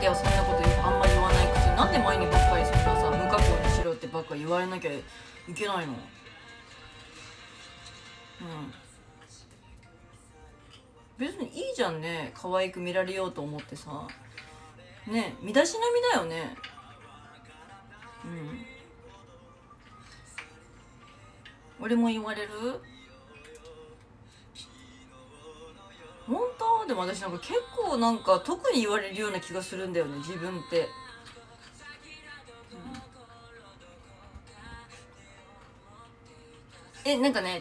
ではそんなことあんまり言わないくせに、なんでまゆにばっかりそんなさ無加工にしろってばっか言われなきゃいけないの。別にいいじゃんね、可愛く見られようと思ってさね、身だしなみだよね。俺も言われる？本当？でも私なんか結構なんか特に言われるような気がするんだよね、自分って。なんかね、違う、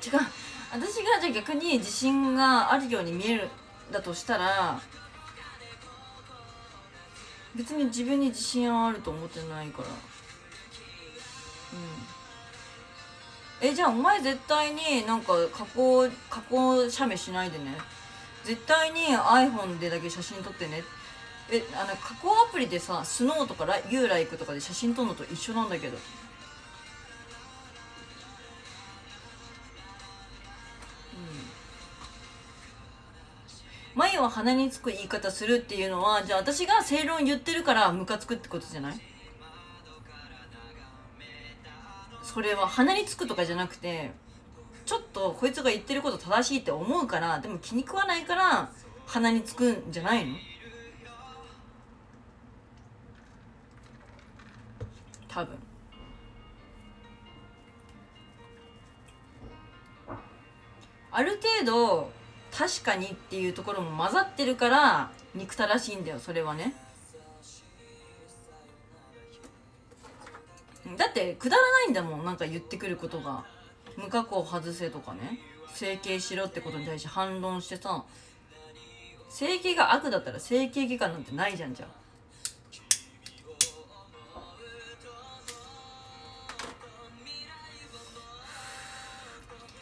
私がじゃあ逆に自信があるように見えるだとしたら、別に自分に自信はあると思ってないから。じゃあお前絶対になんか加工写メしないでね、絶対に iPhone でだけ写真撮ってね。加工アプリでさ、スノーとかユーライクとかで写真撮るのと一緒なんだけど。眉は鼻につく言い方するっていうのは、じゃあ私が正論言ってるからムカつくってことじゃない？それは鼻につくとかじゃなくて、ちょっとこいつが言ってること正しいって思うから、でも気に食わないから鼻につくんじゃないの？多分。ある程度確かにっていうところも混ざってるから憎たらしいんだよ、それはね。だってくだらないんだもん、なんか言ってくることが。無加工外せとかね、整形しろってことに対して反論してさ、整形が悪だったら整形外科なんてないじゃん。じゃ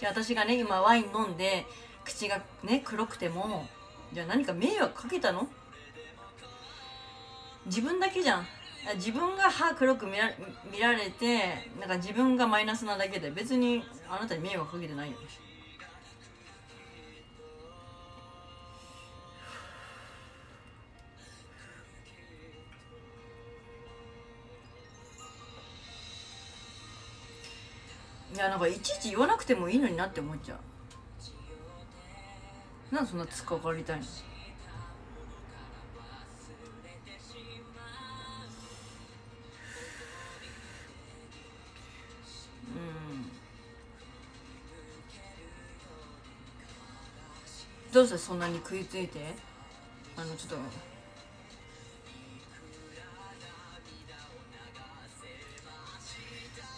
あ私がね今ワイン飲んで口がね黒くても、じゃあ何か迷惑かけたの？自分だけじゃん。自分が歯黒く見られてなんか自分がマイナスなだけで、別にあなたに迷惑かけてないよね。いやなんかいちいち言わなくてもいいのになって思っちゃう。なんでそんな突っかかりたいの？どうしてそんなに食いついて、ちょっと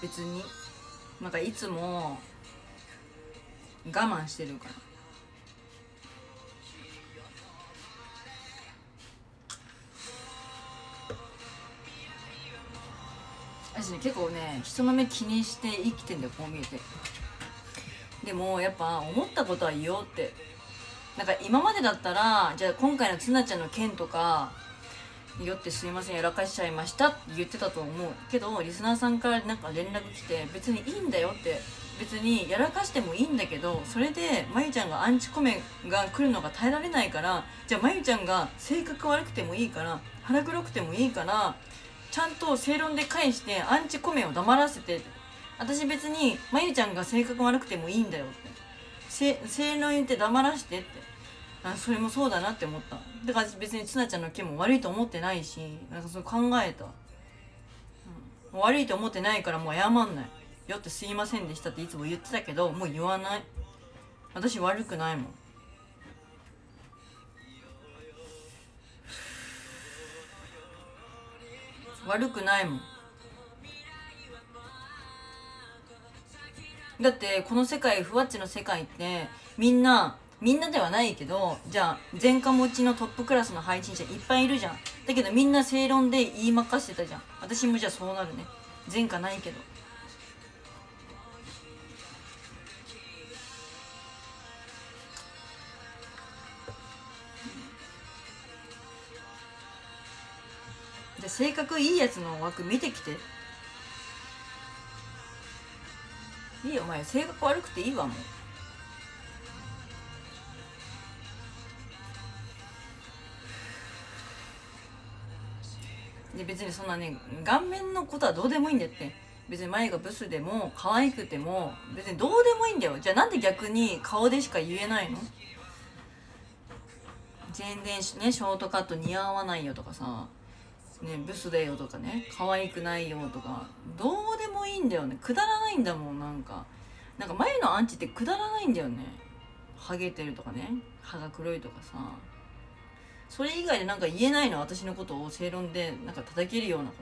別になんかいつも我慢してるから。結構ね人の目気にして生きてんだよ、こう見えて。でもやっぱ思ったことは言おうって。なんか今までだったら、じゃあ今回のツナちゃんの件とか酔ってすいませんやらかしちゃいましたって言ってたと思うけど、リスナーさんからなんか連絡来て、別にいいんだよって、別にやらかしてもいいんだけど、それでまゆちゃんがアンチコメが来るのが耐えられないから、じゃあまゆちゃんが性格悪くてもいいから、腹黒くてもいいから。ちゃんと正論で返してアンチコメを黙らせて、私別にまゆちゃんが性格悪くてもいいんだよって正論言って黙らせてって。それもそうだなって思った。だから別にツナちゃんの件も悪いと思ってないし、なんかそう考えた、悪いと思ってないからもう謝んない。酔ってすいませんでしたっていつも言ってたけど、もう言わない。私悪くないもん。悪くないもん。だってこの世界、ふわっちの世界ってみんなではないけど、じゃあ前科持ちのトップクラスの配信者いっぱいいるじゃん。だけどみんな正論で言いまかしてたじゃん。私もじゃあそうなるね。前科ないけど。性格いいやつの枠見てきて。いいよ、お前性格悪くていいわもう。で別にそんなね顔面のことはどうでもいいんだって。別に眉がブスでも可愛くても別にどうでもいいんだよ。じゃあなんで逆に顔でしか言えないの。全然ねショートカット似合わないよとかさ、ね、ブスだよとかね可愛くないよとかどうでもいいんだよね。くだらないんだもん。なんか眉のアンチってくだらないんだよね。ハゲてるとかね歯が黒いとかさ、それ以外でなんか言えないの。私のことを正論でなんか叩けるようなこ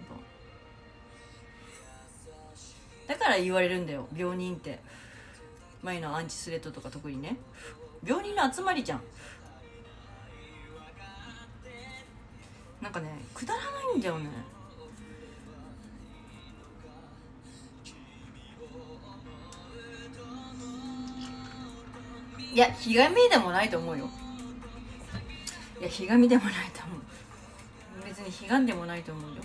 とだから言われるんだよ。病人って。眉のアンチスレッドとか特にね病人の集まりじゃん。なんかねくだらないんだよね。いやひがみでもないと思うよ。いやひがみでもないと思う。別にひがんでもないと思うよ。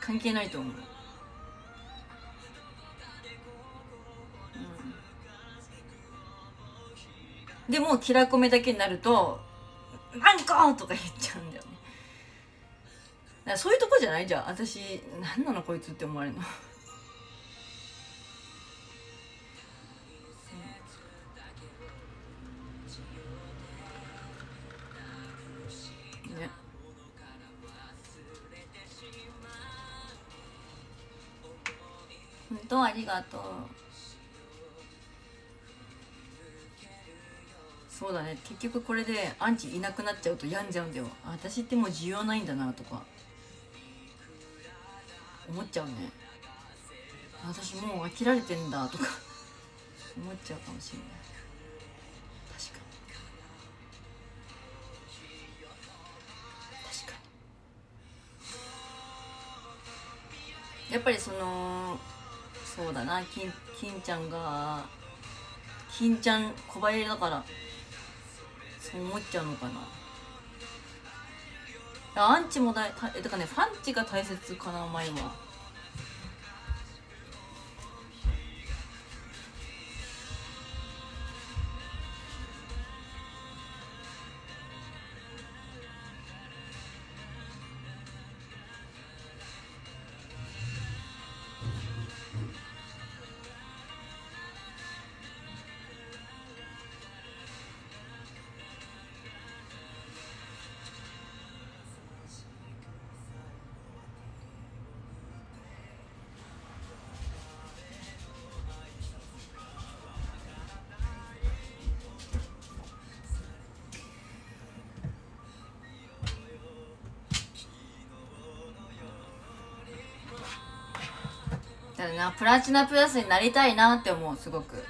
関係ないと思う。でもキラコメだけになると「なんか!」とか言っちゃうんだよね。だからそういうとこじゃない。じゃあ私何なのこいつって思われるの。ね、本当ありがとう。そうだね、結局これでアンチいなくなっちゃうと病んじゃうんだよ。私ってもう需要ないんだなとか思っちゃうね。私もう飽きられてんだとか思っちゃうかもしれない。確かに確かに。やっぱりそのそうだな、金ちゃん小林だからそう思っちゃうのかな。アンチもだからねファンチが大切かな前は。プラチナプラスになりたいなって思うすごく。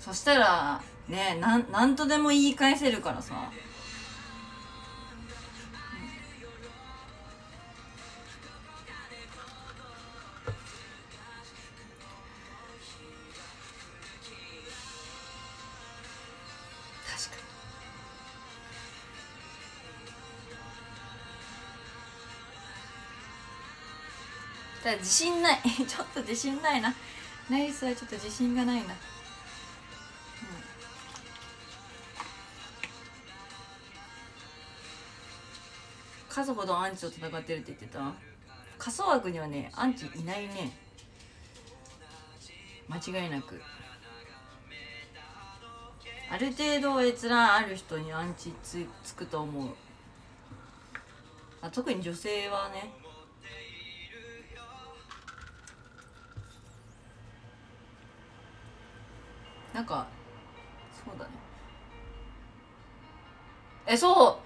そしたらね何とでも言い返せるからさ。自信ないちょっと自信ないな。ナイスはちょっと自信がないな、うん、カソほどアンチと戦ってるって言ってた。カソ枠にはねアンチいないね間違いなく。ある程度閲覧ある人にアンチつくと思う。あ、特に女性はね。なんかそうだね、そ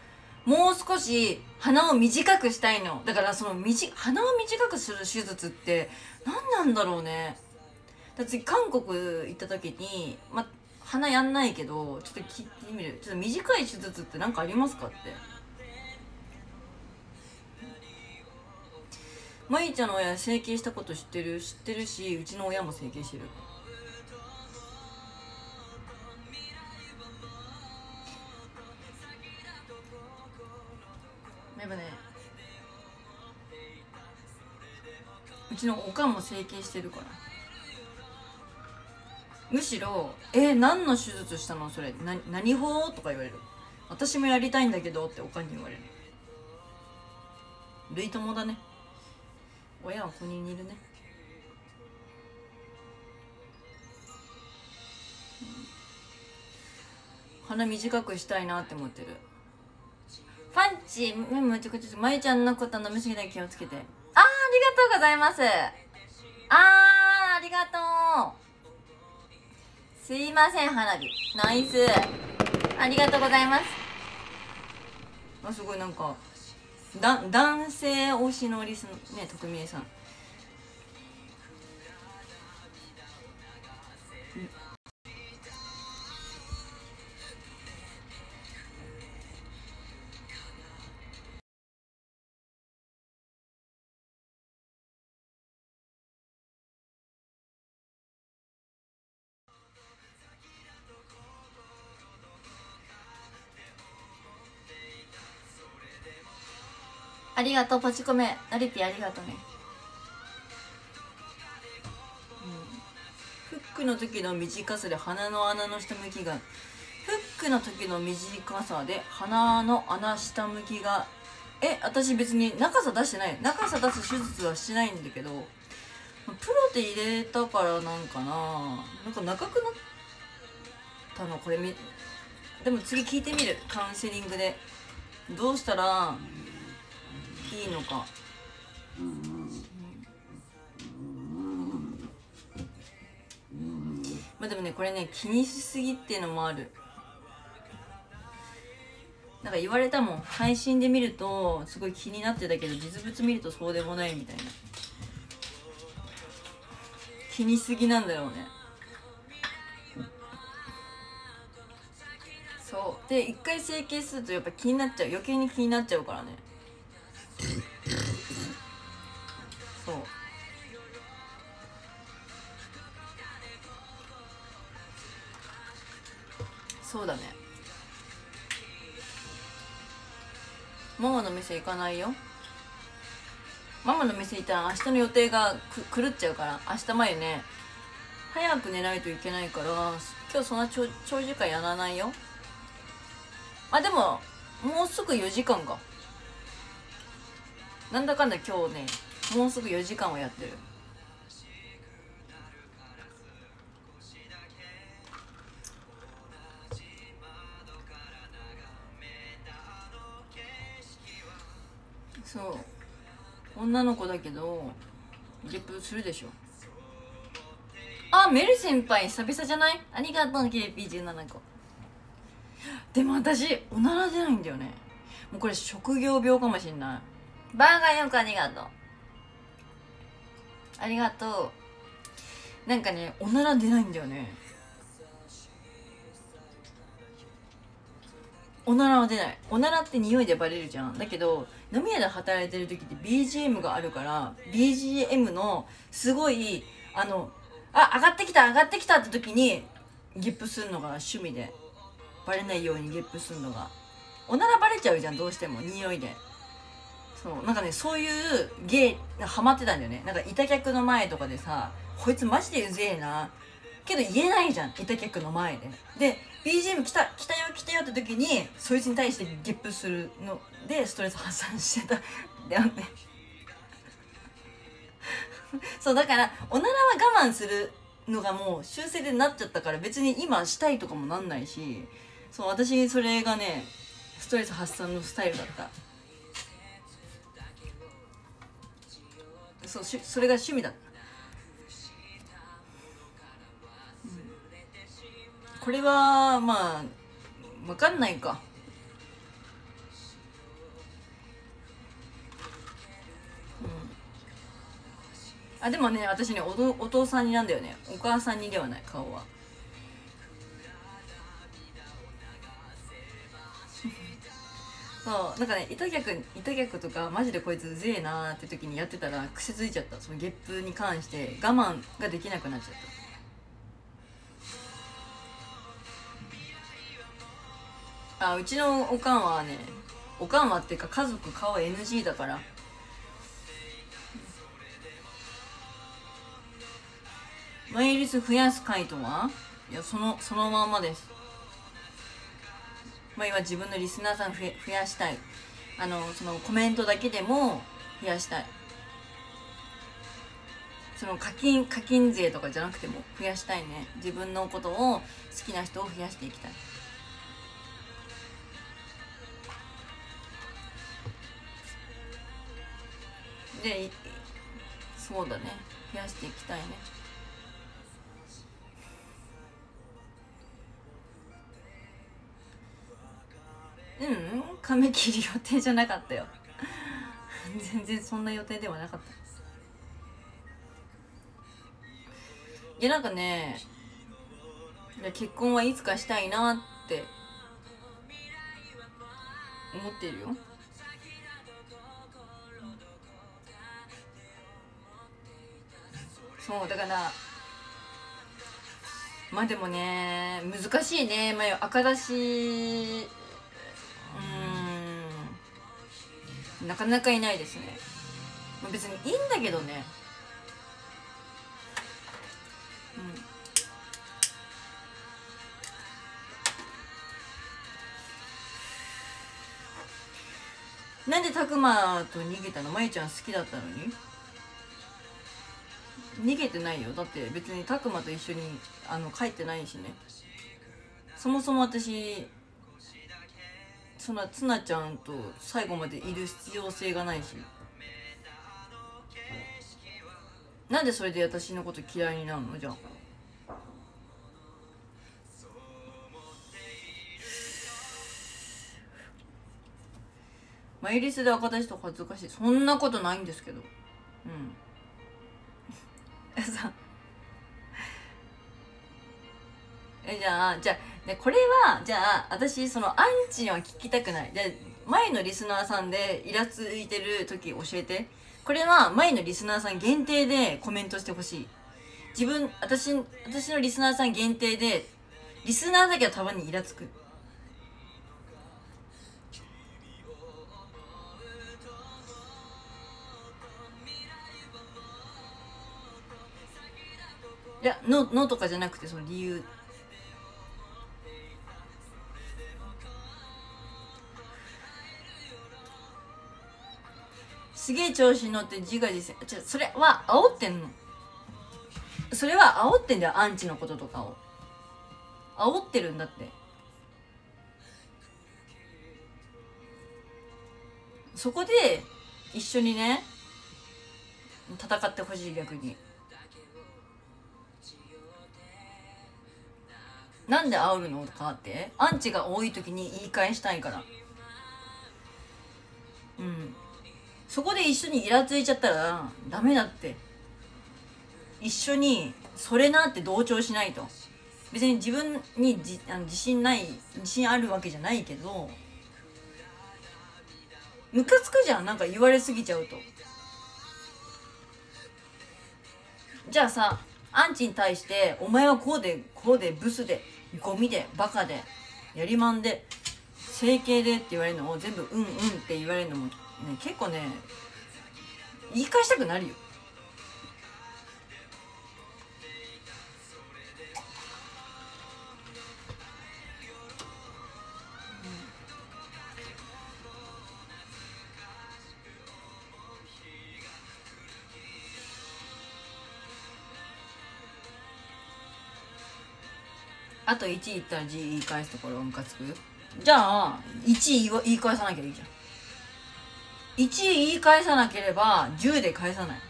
うもう少し鼻を短くしたいの。だからその鼻を短くする手術って何なんだろうね。だ次韓国行った時に鼻やんないけどちょっと聞いてみる。ちょっと短い手術って何かありますかって。まゆちゃんの親整形したこと知ってるし、うちの親も整形してる。やっぱねうちのおかんも整形してるから。むしろ「何の手術したのそれ何法？」とか言われる。私もやりたいんだけどっておかんに言われる。類友だね。親はここにいるね。鼻短くしたいなって思ってる。パンチ目もちょくちょく、まゆちゃんのこと飲みすぎない気をつけて。あー、ありがとうございます。あー、ありがとう。すいません、花火ナイス、ありがとうございます。あ、すごい、なんか男性推しのリスね、徳美恵さん。ありがとう、パチコメナリピありがとうね、うん、フックの時の短さで鼻の穴の下向きが、フックの時の短さで鼻の穴下向きが、え、私別に長さ出してない、長さ出す手術はしてないんだけど、プロで入れたからなんかな、なんか長くなったのこれ。でも次聞いてみる、カウンセリングでどうしたらいいのか。まあでもね、これね、気にしすぎっていうのもある。なんか言われたもん、配信で見るとすごい気になってたけど実物見るとそうでもないみたいな。気にしすぎなんだろうね。そうで、一回整形するとやっぱ気になっちゃう、余計に気になっちゃうからね。そう、そうだね。ママの店行かないよ。ママの店行ったら明日の予定が狂っちゃうから、明日前ね早く寝ないといけないから、今日そんな長時間やらないよ。あ、でももうすぐ4時間か。なんだかんだ今日ね、もうすぐ4時間はやってる。そう、女の子だけどゲップするでしょ。あ、メル先輩久々じゃない、ありがとう KP17 個。でも私おなら出ないんだよね。もうこれ職業病かもしんない。バーガーよくありがとう。ありがとう。なんかね、おなら出ないんだよね。おならは出ない。おならって匂いでバレるじゃん。だけど、飲み屋で働いてる時って BGM があるから、BGM のすごい、あ、上がってきた、上がってきたって時に、ゲップするのが趣味で。バレないようにゲップするのが。おならバレちゃうじゃん、どうしても。匂いで。そうなんかね、そういう芸ハマってたんだよね。なんか板客の前とかでさ、こいつマジでうぜえなけど言えないじゃん、板客の前で。で BGM 来たよ来たよって時にそいつに対してゲップするのでストレス発散してたんだよね。そうだから、おならは我慢するのがもう習性でなっちゃったから、別に今したいとかもなんないし。そう、私それがねストレス発散のスタイルだった。そう、それが趣味だった、うん、これはまあ分かんないか。うん、あ、でもね、私ね お父さんになんだよね、お母さんにではない、顔は。そうなんかね、板客とかマジでこいつうぜえなーって時にやってたら癖づいちゃった。そのゲップに関して我慢ができなくなっちゃった。あ、うちのおかんはね、おかんはっていうか家族顔 NG だから。マイリス増やす回答は、いや、そのまんまです。まゆは自分のリスナーさんを増やしたい、そのコメントだけでも増やしたい、その課金税とかじゃなくても増やしたいね。自分のことを好きな人を増やしていきたい。で、そうだね、増やしていきたいね。うん、髪切る予定じゃなかったよ全然そんな予定ではなかった。いや、なんかね、結婚はいつかしたいなって思ってるよ。そうだから、まあでもね、難しいね。まあ赤だし、なかなかいないですね。まあ、別にいいんだけどね。なんでたくまと逃げたの？まゆちゃん好きだったのに逃げてないよ。だって別にたくまと一緒に帰ってないしね。そもそも私つなちゃんと最後までいる必要性がないし、なんでそれで私のこと嫌いになるの？じゃあマイリスで赤出しと恥ずかしい、そんなことないんですけど。うんじゃあ、ね、これはじゃあ私アンチは聞きたくない。で、前のリスナーさんでイラついてる時教えて。これは前のリスナーさん限定でコメントしてほしい。私のリスナーさん限定で、リスナーだけはたまにイラつく。いや、のとかじゃなくて、その理由。すげえ調子に乗って自画自賛。それは煽ってんの。それは煽ってんだよ、アンチのこととかを。煽ってるんだって。そこで一緒にね、戦ってほしい、逆に。なんで煽るのとかって、アンチが多い時に言い返したいから。うん。そこで一緒にイラついちゃったらダメだって。一緒にそれなって同調しないと。別に自分に自信あるわけじゃないけど、ムカつくじゃん、なんか言われすぎちゃうと。じゃあさ、アンチに対して、お前はこうで、こうで、ブスで、ゴミで、バカで、やりまんで、整形でって言われるのを全部うんうんって言われるのも、ね、結構ね、言い返したくなるよ。あと1言ったら1言い返すところムカつく。じゃあ1言い返さなきゃいいじゃん。1言い返さなければ10で返さない。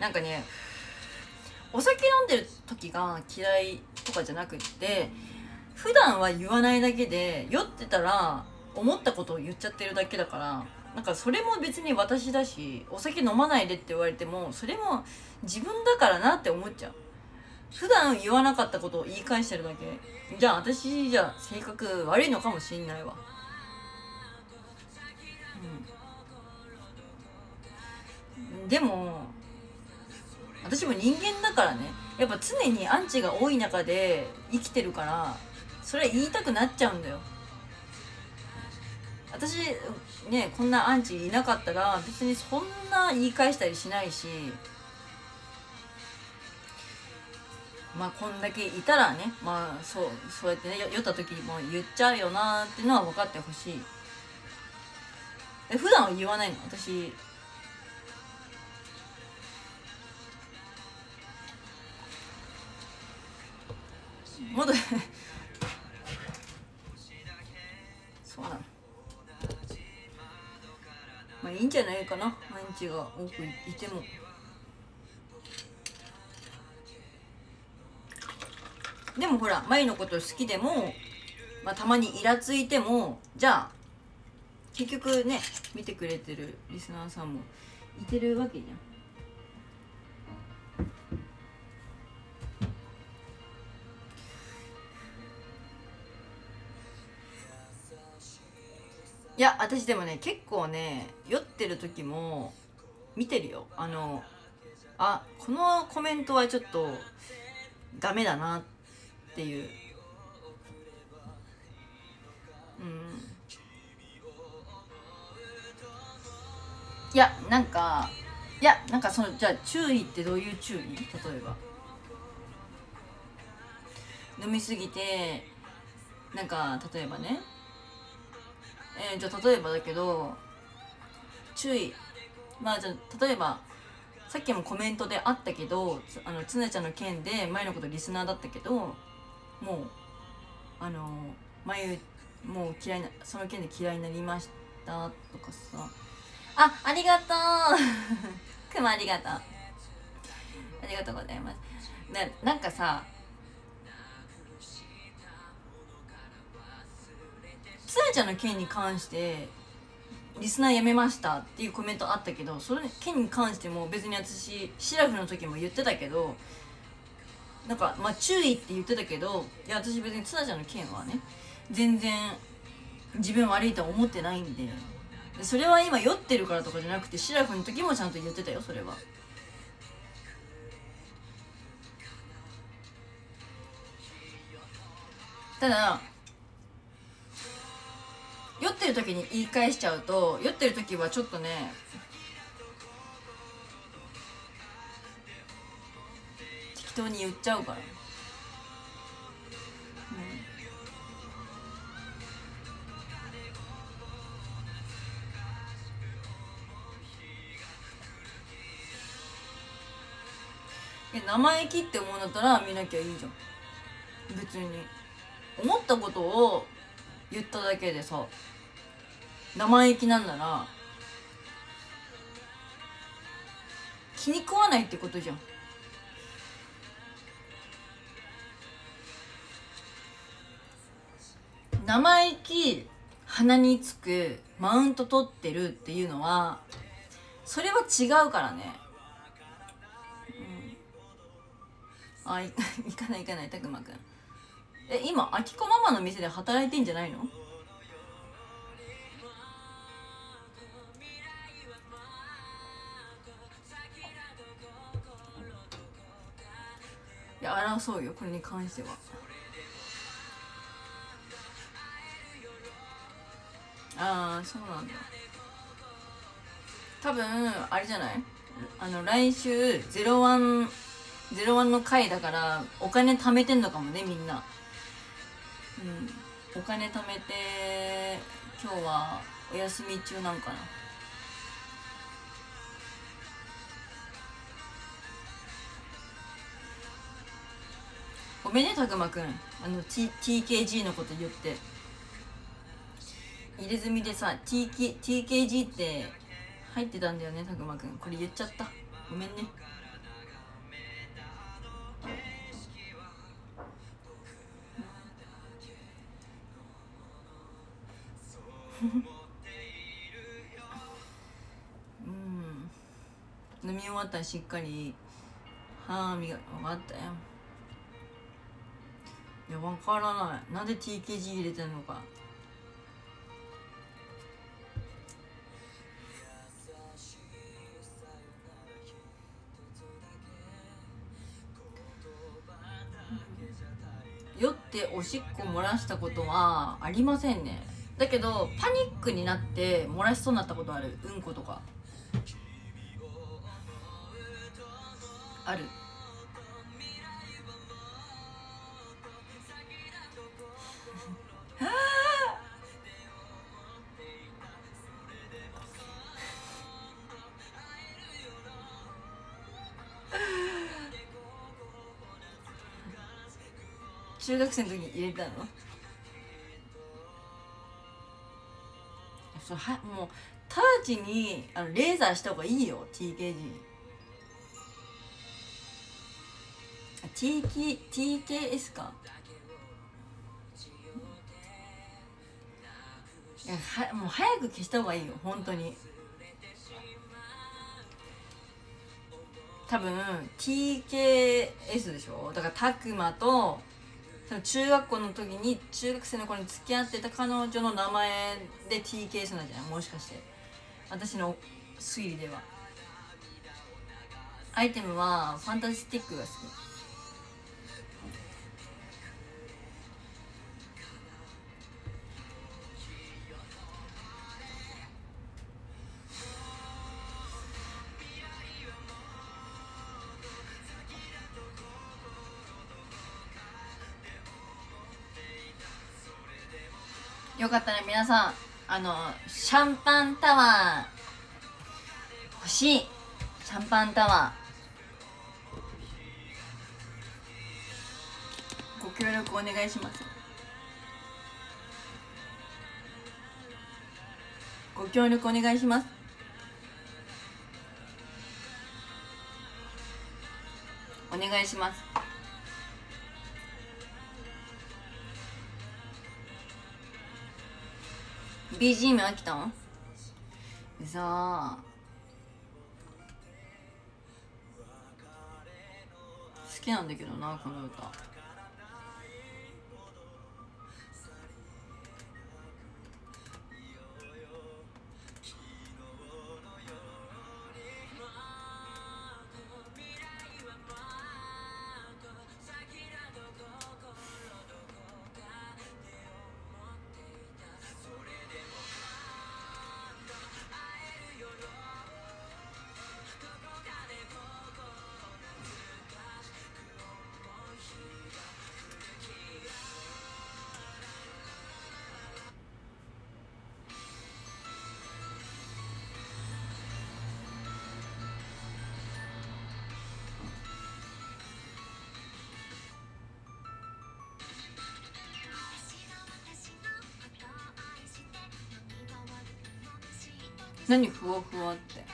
なんかね、お酒飲んでる時が嫌いとかじゃなくって、普段は言わないだけで、酔ってたら思ったことを言っちゃってるだけだから、なんかそれも別に私だし、お酒飲まないでって言われてもそれも自分だからなって思っちゃう。普段言わなかったことを言い返してるだけじゃあ、私じゃ性格悪いのかもしんないわ。でも私も人間だからね、やっぱ常にアンチが多い中で生きてるから、それ言いたくなっちゃうんだよ。私ね、こんなアンチいなかったら別にそんな言い返したりしないし、まあこんだけいたらね、まあそうやってね、酔った時も言っちゃうよなーっていうのは分かってほしい。普段は言わないの私。もっとそうなの。まあいいんじゃないかな、毎日が多くいても。でもほら、まゆのこと好きでも、まあ、たまにイラついても、じゃあ結局ね、見てくれてるリスナーさんもいてるわけじゃん。いや私でもね、結構ね酔ってる時も見てるよ。このコメントはちょっとダメだなっていう、いやなんかその、じゃあ注意ってどういう注意？例えば飲みすぎて、なんか例えばね、じゃあ例えばだけど、注意、まあじゃあ例えばさっきもコメントであったけど、つねちゃんの件でまゆのことリスナーだったけど、もうまゆもう嫌いな、その件で嫌いになりましたとかさあ、ありがとうくまありがとう、ありがとうございます。なんかさ、つねちゃんの件に関してリスナーやめましたっていうコメントあったけど、その件に関しても別に私シラフの時も言ってたけど、なんかまあ注意って言ってたけど、いや私別につねちゃんの件はね、全然自分悪いとは思ってないんで、それは今酔ってるからとかじゃなくて、シラフの時もちゃんと言ってたよそれは。ただ酔ってる時に言い返しちゃうと、酔ってる時はちょっとね、適当に言っちゃうから、生意気って思うんだったら見なきゃいいじゃん。別に思ったことを言っただけでさ、生意気なんなら気に食わないってことじゃん。生意気、鼻につく、マウント取ってるっていうのは、それは違うからね。あ、行かないたくまくん、今あきこママの店で働いてんじゃないの？いや争うよこれに関しては。ああそうなんだ。多分あれじゃない？来週ゼロワンの回だから、お金貯めてんのかもねみんな。うん、お金貯めて、今日はお休み中なんかな。ごめんねたくまくん、TKG のこと言って、入れ墨でさ TKG って入ってたんだよねたくまくん、これ言っちゃった、ごめんね。うん、飲み終わったらしっかり歯磨き、分かったよ。いや分からない、なんで TKG 入れてんのか。酔っておしっこ漏らしたことはありませんね。だけどパニックになって漏らしそうになったことある。うんことかある。中学生の時に入れたの。そうはもう直ちにレーザーした方がいいよ TKG。TKS か。いやはもう早く消した方がいいよ本当に。多分 TKS でしょ。だからたくまと中学校の時に中学生の頃に付き合ってた彼女の名前で TKS なんじゃないもしかして。私の推理では。アイテムはファンタスティックが好き。よかったね皆さん、シャンパンタワー欲しい。シャンパンタワーご協力お願いします。ご協力お願いします。お願いします。BGM 飽きたん？うそー。好きなんだけどなこの歌。何ふわふわって。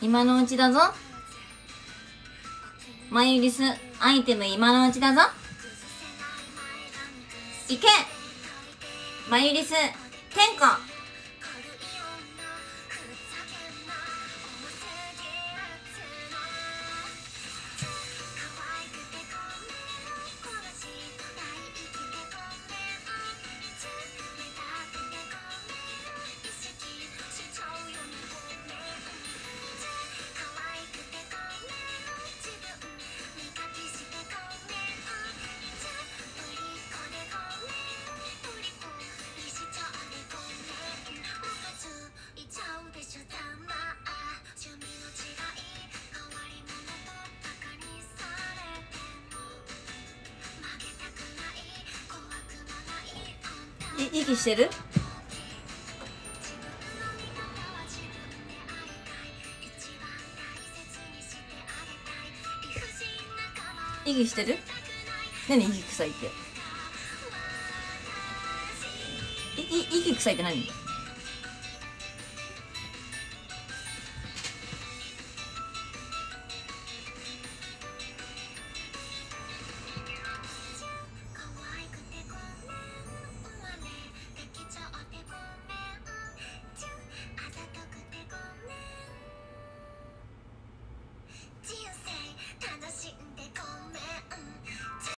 今のうちだぞ。マユリスアイテム今のうちだぞ。いけマユリス天候。息してる？息してる？何息臭いって。息臭いって何？